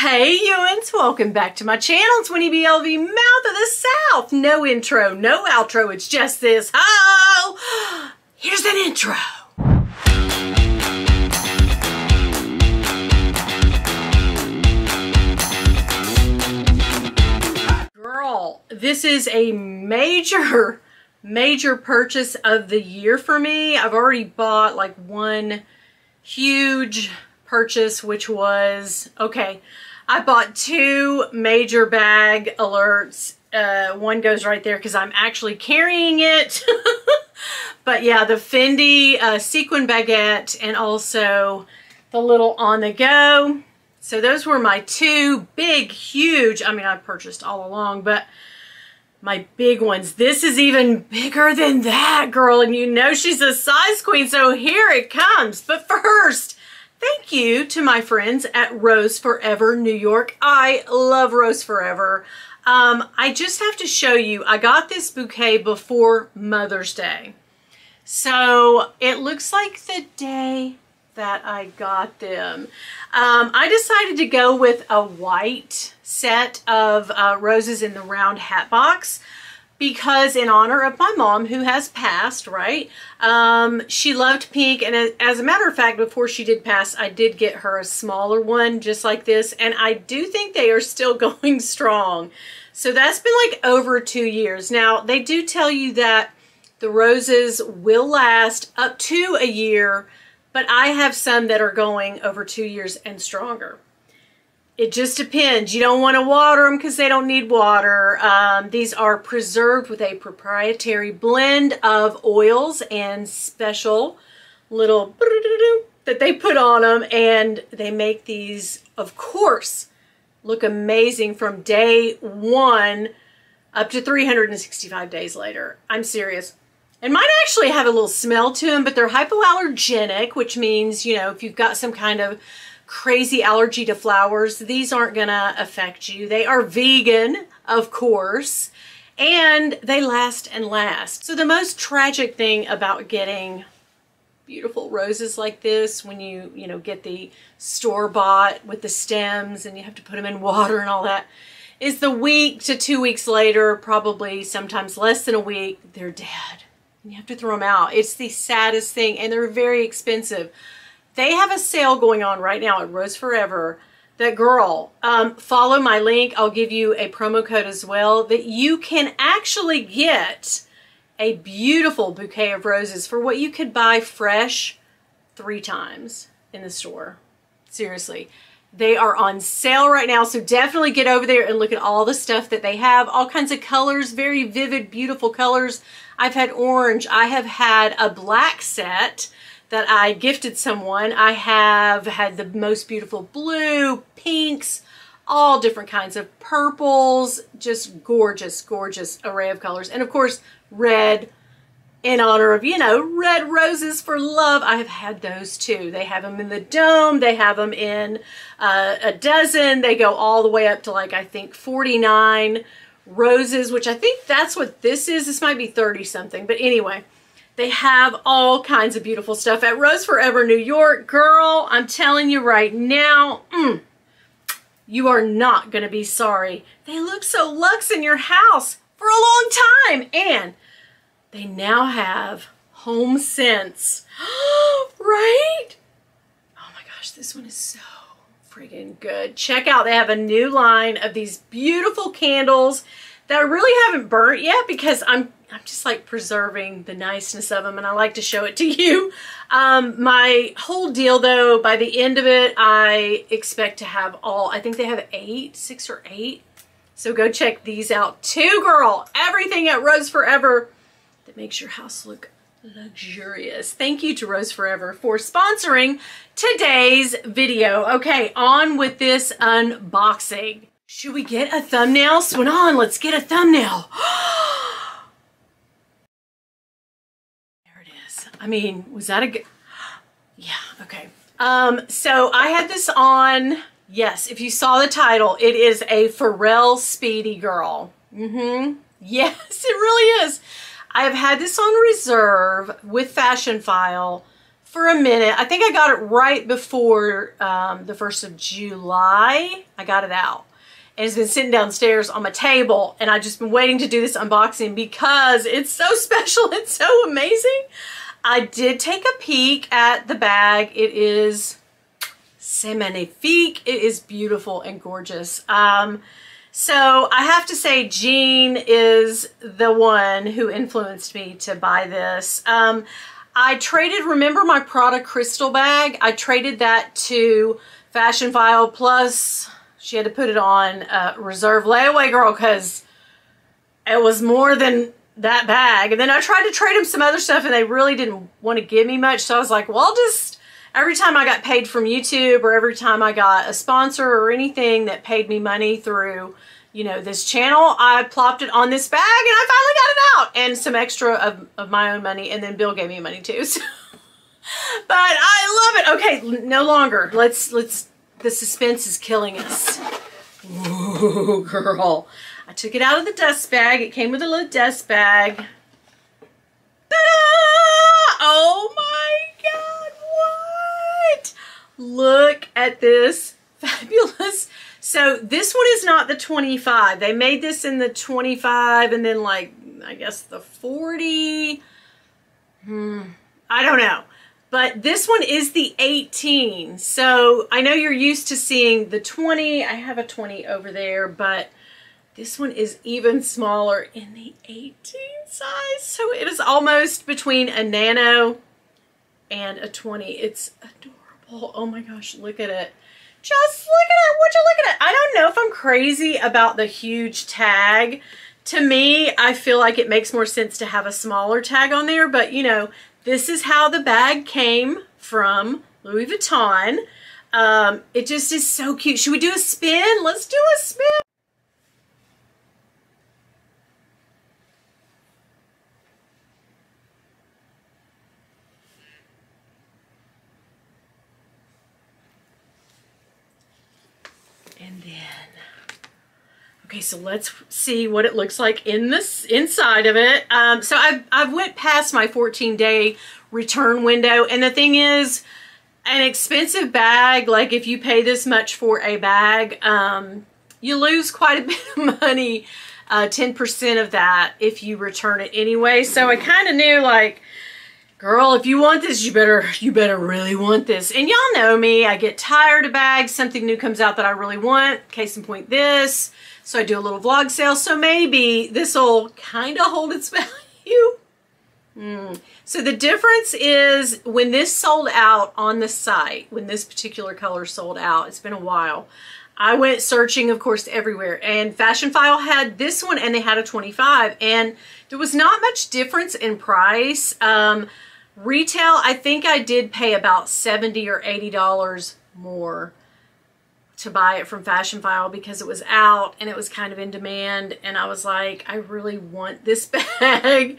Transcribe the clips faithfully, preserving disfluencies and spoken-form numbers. Hey Ewans, welcome back to my channel. It's Winnie B L V, Mouth of the South. No intro, no outro, it's just this. Oh, here's an intro. Girl, this is a major, major purchase of the year for me. I've already bought like one huge purchase, which was, okay, I bought two major bag alerts. Uh, one goes right there because I'm actually carrying it. But yeah, the Fendi uh, sequin baguette and also the little on the go. So those were my two big, huge, I mean, I purchased all along, but my big ones. This is even bigger than that, girl. And you know she's a size queen, so here it comes. But first, thank you to my friends at Rose Forever New York. I love Rose Forever. Um, I just have to show you, I got this bouquet before Mother's Day. So it looks like the day that I got them. Um, I decided to go with a white set of uh, roses in the round hat box because in honor of my mom who has passed, right? Um, she loved pink, and as a matter of fact, before she did pass, I did get her a smaller one just like this, and I do think they are still going strong. So that's been like over two years. Now, they do tell you that the roses will last up to a year, but I have some that are going over two years and stronger. It just depends. You don't want to water them because they don't need water. Um, these are preserved with a proprietary blend of oils and special little that they put on them. And they make these, of course, look amazing from day one up to three hundred sixty-five days later. I'm serious. And might actually have a little smell to them, but they're hypoallergenic, which means, you know, if you've got some kind of crazy allergy to flowers, these aren't gonna affect you. They are vegan, of course, and they last and last. So the most tragic thing about getting beautiful roses like this, when you, you know, get the store-bought with the stems and you have to put them in water and all that, is the week to two weeks later, probably sometimes less than a week, they're dead. And you have to throw them out. It's the saddest thing, and they're very expensive. They have a sale going on right now at Rose Forever. That girl, um, follow my link. I'll give you a promo code as well, that you can actually get a beautiful bouquet of roses for what you could buy fresh three times in the store. Seriously, they are on sale right now. So definitely get over there and look at all the stuff that they have. All kinds of colors, very vivid, beautiful colors. I've had orange. I have had a black set that I gifted someone. I have had the most beautiful blue, pinks, all different kinds of purples, just gorgeous, gorgeous array of colors. And of course, red in honor of, you know, red roses for love. I have had those too. They have them in the dome. They have them in uh, a dozen. They go all the way up to like, I think forty-nine roses, which I think that's what this is. This might be thirty something, but anyway, they have all kinds of beautiful stuff at Rose Forever New York. Girl, I'm telling you right now, mm, you are not going to be sorry. They look so luxe in your house for a long time. And they now have home scents. Right? Oh my gosh, this one is so friggin' good. Check out, they have a new line of these beautiful candles that I really haven't burnt yet because I'm I'm just like preserving the niceness of them, and I like to show it to you. Um, my whole deal though, by the end of it, I expect to have all, I think they have eight, six or eight. So go check these out too, girl. Everything at Rose Forever that makes your house look luxurious. Thank you to Rose Forever for sponsoring today's video. Okay, on with this unboxing. Should we get a thumbnail? Swing on, let's get a thumbnail. I mean, was that a good, yeah, okay. Um, so I had this on, yes, if you saw the title, it is a Pharrell Speedy girl. Mm-hmm. Yes, it really is. I have had this on reserve with Fashionphile for a minute. I think I got it right before um, the first of July. I got it out. And it's been sitting downstairs on my table, and I've just been waiting to do this unboxing because it's so special. It's so amazing. I did take a peek at the bag. It is c'est magnifique. It is beautiful and gorgeous. Um, so I have to say Jean is the one who influenced me to buy this. Um, I traded, remember my Prada Crystal bag? I traded that to Fashionphile, plus she had to put it on uh, reserve layaway girl because it was more than that bag. And then I tried to trade them some other stuff and they really didn't want to give me much. So I was like, well, I'll just, every time I got paid from YouTube or every time I got a sponsor or anything that paid me money through, you know, this channel, I plopped it on this bag and I finally got it out, and some extra of, of my own money. And then Bill gave me money too. So. But I love it. Okay, no longer. Let's, let's, the suspense is killing us. Ooh, girl. I took it out of the dust bag. It came with a little dust bag. Ta-da! Oh my God, what? Look at this. Fabulous. So this one is not the twenty-five. They made this in the twenty-five and then like, I guess the forty. Hmm. I don't know. But this one is the eighteen. So I know you're used to seeing the twenty. I have a twenty over there, but this one is even smaller in the eighteen size. So it is almost between a nano and a twenty. It's adorable. Oh my gosh, look at it. Just look at it. Would you look at it? I don't know if I'm crazy about the huge tag. To me, I feel like it makes more sense to have a smaller tag on there, but you know, this is how the bag came from Louis Vuitton. Um, it just is so cute. Should we do a spin? Let's do a spin. And then, okay, so let's see what it looks like in this inside of it. Um, so I've, I've went past my fourteen day return window. And the thing is, an expensive bag, like if you pay this much for a bag, um, you lose quite a bit of money, uh, ten percent of that if you return it anyway. So I kind of knew like, girl, if you want this, you better, you better really want this. And y'all know me, I get tired of bags. Something new comes out that I really want. Case in point, this. So I do a little vlog sale. So maybe this will kind of hold its value. Mm. So the difference is when this sold out on the site, when this particular color sold out, it's been a while. I went searching, of course, everywhere, and Fashionphile had this one and they had a twenty-five, and there was not much difference in price. Um, Retail, I think I did pay about seventy or eighty dollars more to buy it from Fashionphile because it was out and it was kind of in demand. And I was like, I really want this bag.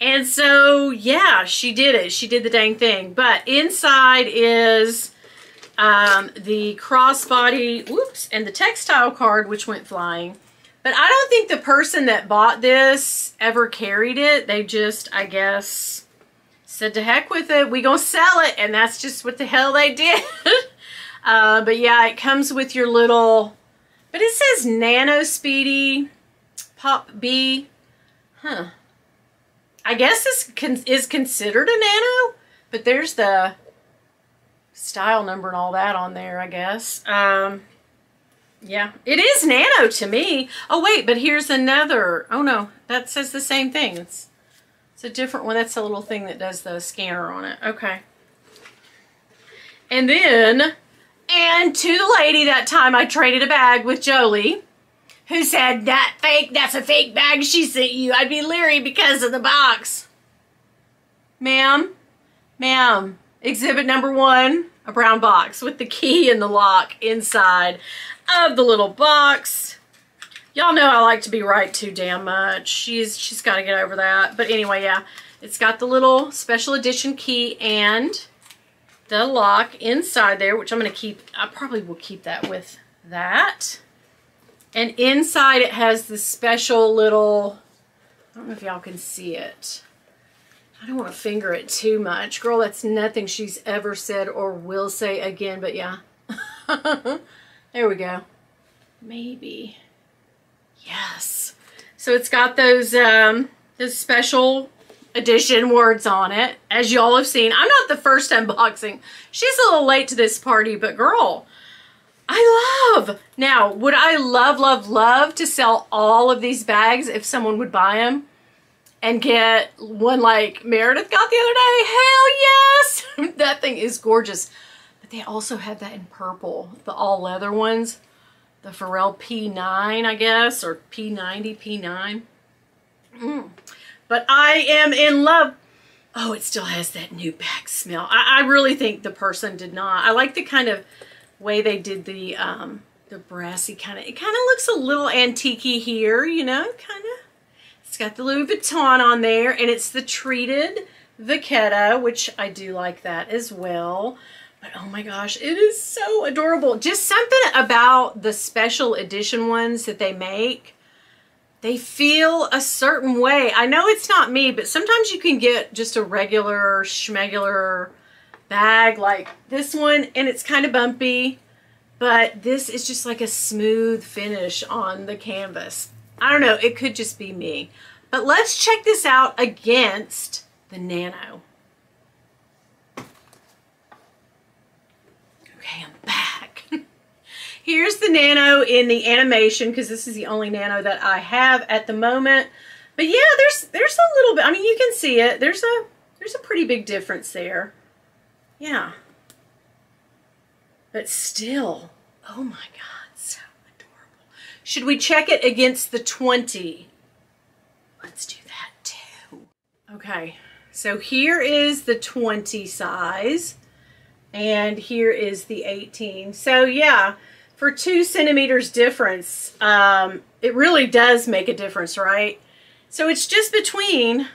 And so, yeah, she did it. She did the dang thing. But inside is um, the crossbody, whoops, and the textile card, which went flying. But I don't think the person that bought this ever carried it. They just, I guess, said to heck with it, we gonna sell it, and that's just what the hell they did. uh, but yeah, it comes with your little, but it says Nano Speedy Pop B. Huh. I guess this con is considered a nano, but there's the style number and all that on there, I guess. Um, yeah, it is nano to me. Oh wait, but here's another, oh no, that says the same thing. It's It's a different one. That's the little thing that does the scanner on it. Okay. And then, and to the lady that time I traded a bag with Jolie, who said, that fake, that's a fake bag she sent you. I'd be leery because of the box. Ma'am, ma'am, exhibit number one, a brown box with the key and the lock inside of the little box. Y'all know I like to be right too damn much. She's she's got to get over that. But anyway, yeah, it's got the little special edition key and the lock inside there, which I'm going to keep. I probably will keep that with that. And inside it has the special little, I don't know if y'all can see it. I don't want to finger it too much. Girl, that's nothing she's ever said or will say again, but yeah. There we go. Maybe. Yes. So it's got those, um, those special edition words on it, as y'all have seen. I'm not the first unboxing. She's a little late to this party, but girl, I love. Now, would I love, love, love to sell all of these bags if someone would buy them and get one like Meredith got the other day? Hell yes! That thing is gorgeous. But they also have that in purple, the all leather ones. The Pharrell P nine, I guess, or P ninety, P nine. Mm. But I am in love. Oh, it still has that new bag smell. I, I really think the person did not. I like the kind of way they did the um, the brassy kind of. It kind of looks a little antique-y here, you know, kind of. It's got the Louis Vuitton on there, and it's the treated Vachetta, which I do like that as well. But oh my gosh, it is so adorable. Just something about the special edition ones that they make. They feel a certain way. I know it's not me, but sometimes you can get just a regular schmegular bag like this one, and it's kind of bumpy, but this is just like a smooth finish on the canvas. I don't know, it could just be me. But let's check this out against the Nano. Okay, I'm back. Here's the Nano in the animation, because this is the only Nano that I have at the moment. But yeah, there's there's a little bit. I mean, you can see it. There's a there's a pretty big difference there. Yeah. But still, oh my God, so adorable. Should we check it against the twenty? Let's do that too. Okay, so here is the twenty size. And here is the eighteen. So yeah, for two centimeters difference, um, it really does make a difference, right? So it's just between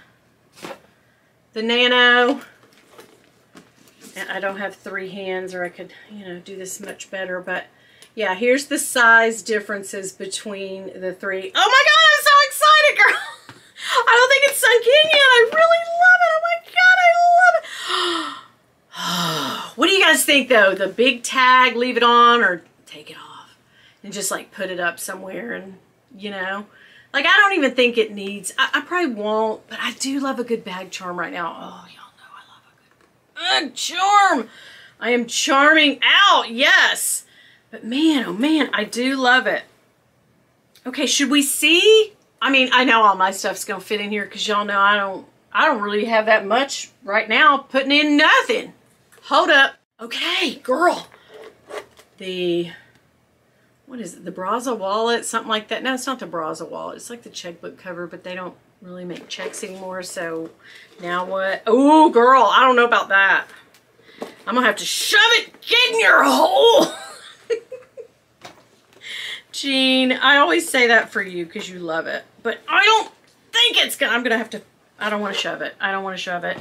the Nano, and I don't have three hands or I could, you know, do this much better, but yeah, here's the size differences between the three. Oh my God, I'm so excited, girl. I don't think it's sunk in yet. I really love it. Oh my God, I love it. What do you guys think though? The big tag, leave it on or take it off and just like put it up somewhere? And you know, like I don't even think it needs, I, I probably won't, but I do love a good bag charm right now. Oh, y'all know I love a good bag charm. I am charming out, yes. But man, oh man, I do love it. Okay, should we see? I mean, I know all my stuff's gonna fit in here because y'all know I don't, I don't really have that much right now putting in nothing. Hold up. Okay, girl. The, what is it? The Braza wallet, something like that. No, it's not the Braza wallet. It's like the checkbook cover, but they don't really make checks anymore. So now what? Oh, girl, I don't know about that. I'm going to have to shove it. Get in your hole. Jean, I always say that for you because you love it, but I don't think it's going to, I'm going to have to, I don't want to shove it. I don't want to shove it.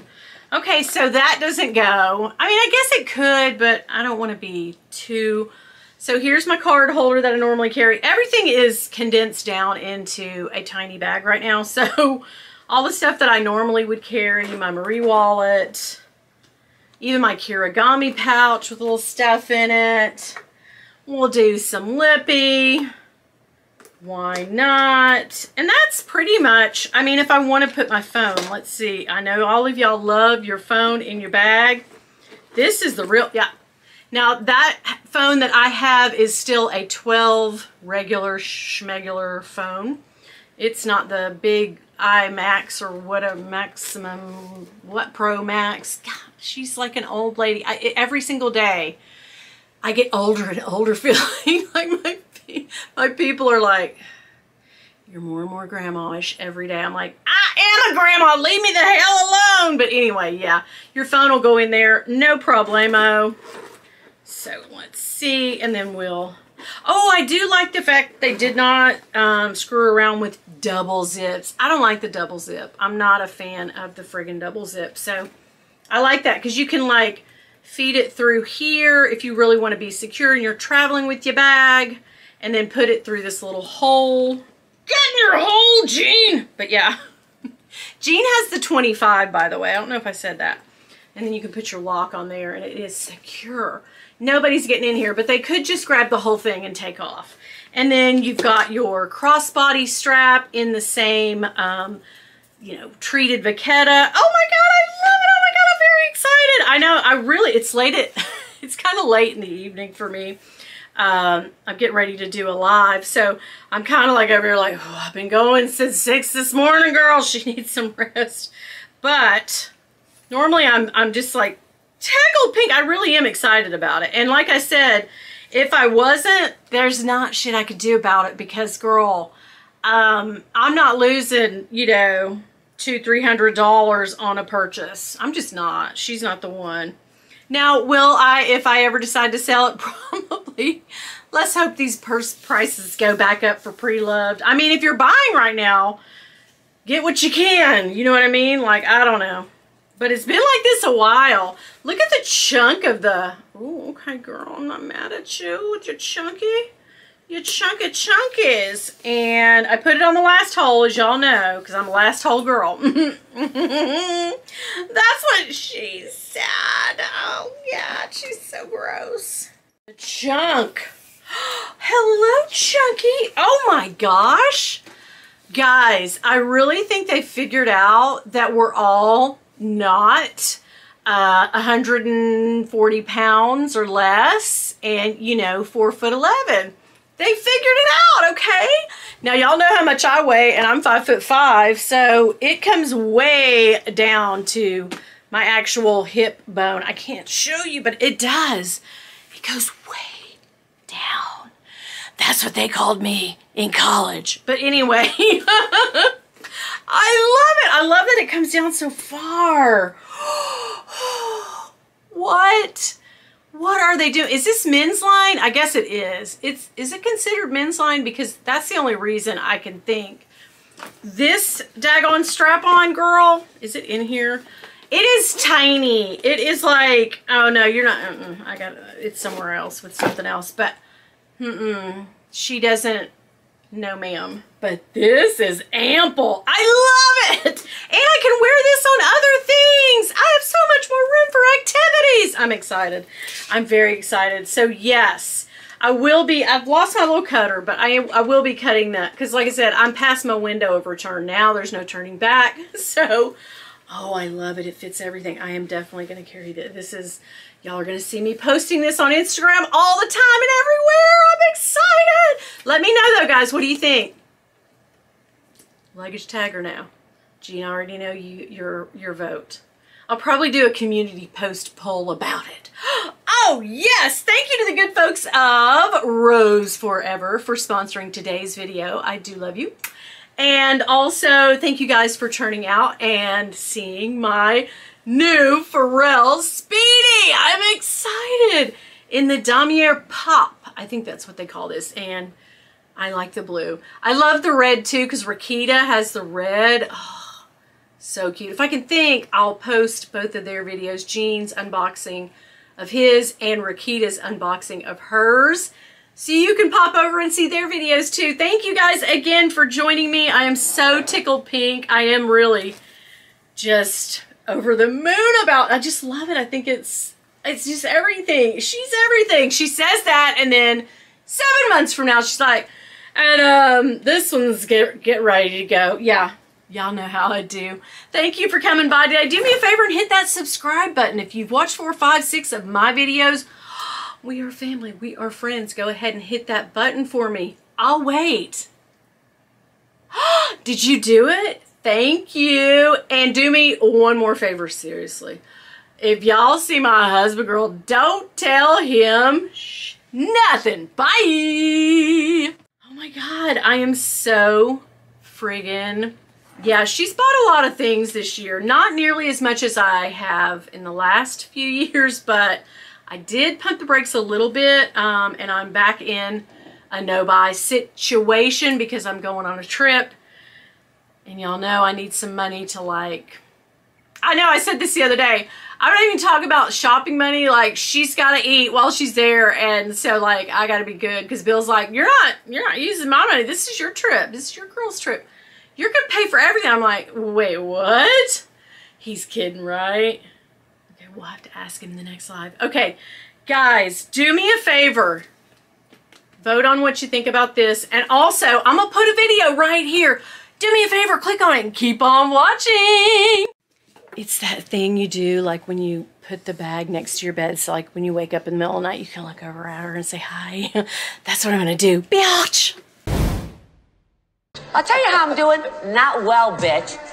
Okay, so that doesn't go. I mean, I guess it could, but I don't want to be too... So here's my card holder that I normally carry. Everything is condensed down into a tiny bag right now. So all the stuff that I normally would carry, my Marie wallet, even my kirigami pouch with little stuff in it. We'll do some lippy. Why not? And that's pretty much, I mean, if I want to put my phone, let's see. I know all of y'all love your phone in your bag. This is the real, yeah. Now that phone that I have is still a twelve regular schmegular phone. It's not the big iMax or what a maximum, what Pro Max. God, she's like an old lady. I, every single day I get older and older feeling like my My people are like, you're more and more grandma-ish every day. I'm like, I am a grandma. Leave me the hell alone. But anyway, yeah, your phone will go in there. No problemo. So let's see. And then we'll, oh, I do like the fact they did not um, screw around with double zips. I don't like the double zip. I'm not a fan of the friggin' double zip. So I like that because you can like feed it through here if you really want to be secure and you're traveling with your bag. And then put it through this little hole. Get in your hole, Jean! But yeah, Jean has the twenty-five, by the way. I don't know if I said that. And then you can put your lock on there, and it is secure. Nobody's getting in here, but they could just grab the whole thing and take off. And then you've got your crossbody strap in the same, um, you know, treated Vachetta. Oh my God, I love it. Oh my God, I'm very excited. I know, I really, it's late. At, it's kind of late in the evening for me. Um, I'm getting ready to do a live, so I'm kind of like over here like, oh, I've been going since six this morning, girl. She needs some rest. But normally I'm, I'm just like tickled pink. I really am excited about it. And like I said, if I wasn't, there's not shit I could do about it because, girl, um, I'm not losing, you know, two, three hundred dollars on a purchase. I'm just not. She's not the one. Now, will I, if I ever decide to sell it, probably. Let's hope these purse prices go back up for pre-loved. I mean, if you're buying right now, get what you can. You know what I mean? Like, I don't know. But it's been like this a while. Look at the chunk of the... Oh, okay, girl. I'm not mad at you with your chunky. Your chunky chunkies. And I put it on the last hole, as y'all know, because I'm a last hole girl. That's what she said. Oh, yeah. She's so gross. The chunk. Hello, Chunky. Oh, my gosh. Guys, I really think they figured out that we're all... not uh, one hundred forty pounds or less, and you know, four foot eleven. They figured it out, okay? Now y'all know how much I weigh, and I'm five foot five, so it comes way down to my actual hip bone. I can't show you, but it does. It goes way down. That's what they called me in college. But anyway. I love it. I love that it comes down so far. What? What are they doing? Is this men's line? I guess it is. It's, is it considered men's line? Because that's the only reason I can think. This daggone strap-on, girl. Is it in here? It is tiny. It is like, oh no, you're not. Mm-mm, I got it's somewhere else with something else. But mm-mm, she doesn't. No, ma'am. But this is ample. I love it. And I can wear this on other things. I have so much more room for activities. I'm excited. I'm very excited. So, yes, I will be. I've lost my little cutter, but I, am, I will be cutting that. Because, like I said, I'm past my window of return now. There's no turning back. So, oh, I love it. It fits everything. I am definitely going to carry this. This is, y'all are going to see me posting this on Instagram all the time and everywhere. I'm excited. Let me know, though, guys. What do you think? Luggage tagger now. Gina, I already know you, your, your vote. I'll probably do a community post poll about it. Oh, yes. Thank you to the good folks of Rose Forever for sponsoring today's video. I do love you. And also, thank you guys for turning out and seeing my new Pharrell Speedy. I'm excited. In the Damier Pop. I think that's what they call this. And I like the blue. I love the red too because Rakita has the red. Oh, so cute. If I can think, I'll post both of their videos. Jean's unboxing of his and Rakita's unboxing of hers. So you can pop over and see their videos too. Thank you guys again for joining me. I am so tickled pink. I am really just over the moon about it. I just love it. I think it's it's just everything. She's everything. She says that and then seven months from now she's like, and um this one's get get ready to go. Yeah, y'all know how I do. Thank you for coming by today. Do me a favor and hit that subscribe button. If you've watched four, five, six of my videos, we are family. We are friends. Go ahead and hit that button for me. I'll wait. Did you do it? Thank you. And do me one more favor, seriously. If y'all see my husband, girl, don't tell him shh, nothing. Bye. Oh my God. I am so friggin'. Yeah, she's bought a lot of things this year. Not nearly as much as I have in the last few years, but... I did pump the brakes a little bit, um, and I'm back in a no-buy situation because I'm going on a trip, and y'all know I need some money to, like, I know I said this the other day, I don't even talk about shopping money, like, she's got to eat while she's there, and so, like, I got to be good because Bill's like, you're not, you're not using my money, this is your trip, this is your girl's trip. you're gonna pay for everything. I'm like, wait, what? He's kidding, right? Okay, we'll have to ask him in the next live. Okay, guys, do me a favor. Vote on what you think about this. And also, I'm gonna put a video right here. Do me a favor, click on it and keep on watching. It's that thing you do, like when you put the bag next to your bed. So like when you wake up in the middle of the night, you can look over at her and say hi. That's what I'm gonna do, bitch. I'll tell you how I'm doing. Not well, bitch.